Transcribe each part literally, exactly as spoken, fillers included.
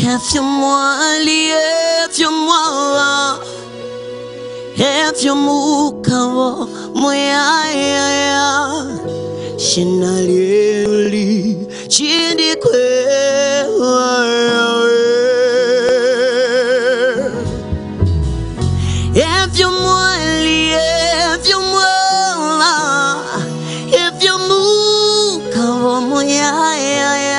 Efyomwa li efyomwa efyomukawo muyaya shinaliuli chindi kwewa efyomwa li efyomwa efyomukawo muyaya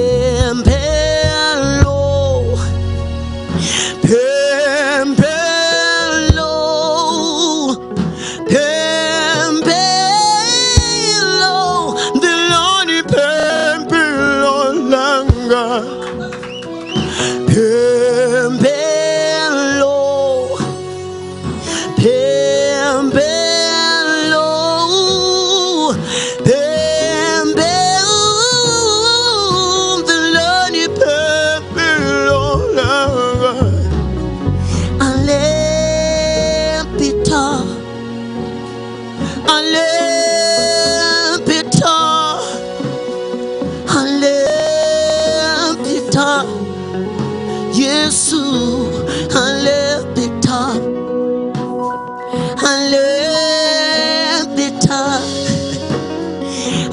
Pembelo, Pembelo, Pembelo, the lonely Pembelo, Alepita, Alepita, Alepita. Yes, I left the top.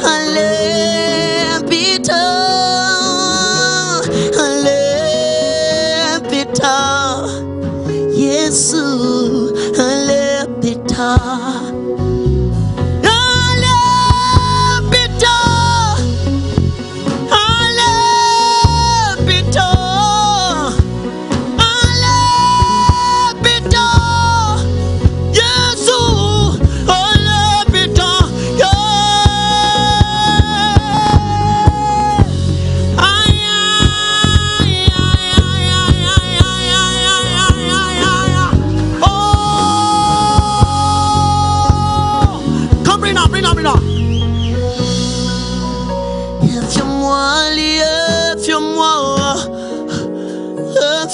I left the top. I left the top. I left the top. Yes, I left the top.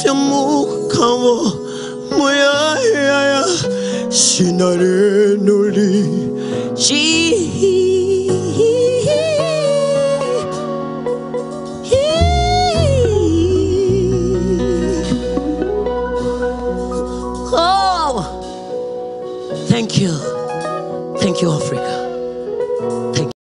Efyomukawo muyaya sinarenuli chi oh thank you thank you Africa.